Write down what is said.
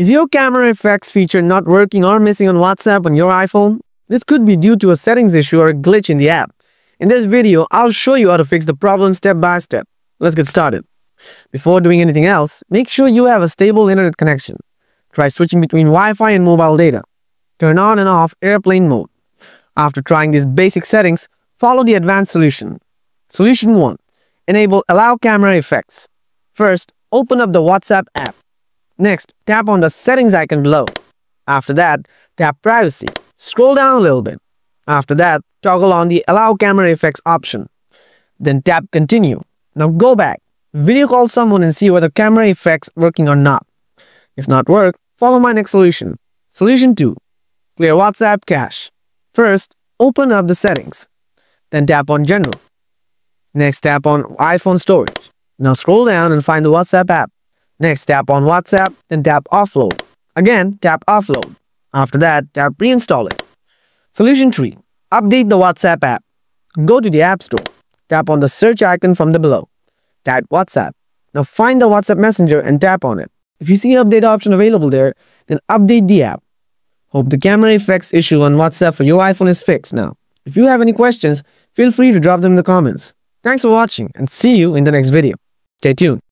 Is your camera effects feature not working or missing on WhatsApp on your iPhone? This could be due to a settings issue or a glitch in the app. In this video, I'll show you how to fix the problem step by step. Let's get started. Before doing anything else, make sure you have a stable internet connection. Try switching between Wi-Fi and mobile data. Turn on and off airplane mode. After trying these basic settings, follow the advanced solution. Solution 1. Enable Allow Camera Effects. First, open up the WhatsApp app. Next, tap on the settings icon below. After that, tap Privacy. Scroll down a little bit. After that, toggle on the Allow Camera Effects option. Then tap Continue. Now go back. Video call someone and see whether camera effects working or not. If not work, follow my next solution. Solution 2. Clear WhatsApp cache. First, open up the settings. Then tap on General. Next, tap on iPhone storage. Now scroll down and find the WhatsApp app. Next, tap on WhatsApp, then tap Offload. Again, tap Offload. After that, tap Reinstall it. Solution 3. Update the WhatsApp app. Go to the App Store. Tap on the search icon from the below. Tap WhatsApp. Now find the WhatsApp Messenger and tap on it. If you see update option available there, then update the app. Hope the camera effects issue on WhatsApp for your iPhone is fixed now. If you have any questions, feel free to drop them in the comments. Thanks for watching and see you in the next video. Stay tuned.